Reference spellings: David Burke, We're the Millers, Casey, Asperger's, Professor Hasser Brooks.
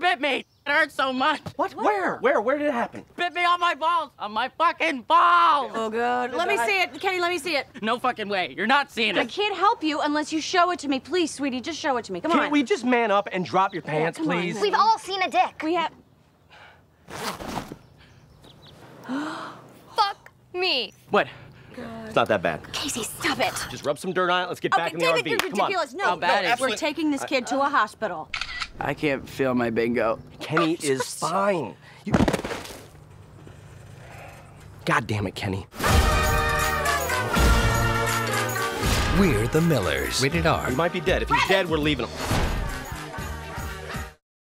bit me. It hurts so much. What? Where did it happen? Bit me on my balls. On my fucking balls. Oh, God. Let me see it. Kenny, let me see it. No fucking way. You're not seeing it. I can't help you unless you show it to me. Please, sweetie, just show it to me. Come on. Can't we just man up and drop your pants, please? We've all seen a dick. We have... Fuck me. What? God. It's not that bad. Casey, stop it. Just rub some dirt on it. Let's get back in the RV. David, you're ridiculous. No, no, we're taking this kid to a hospital. I can't feel my bingo. Kenny is fine. You... God damn it, Kenny. We're the Millers. Rated R. We might be dead. If he's dead, we're leaving him.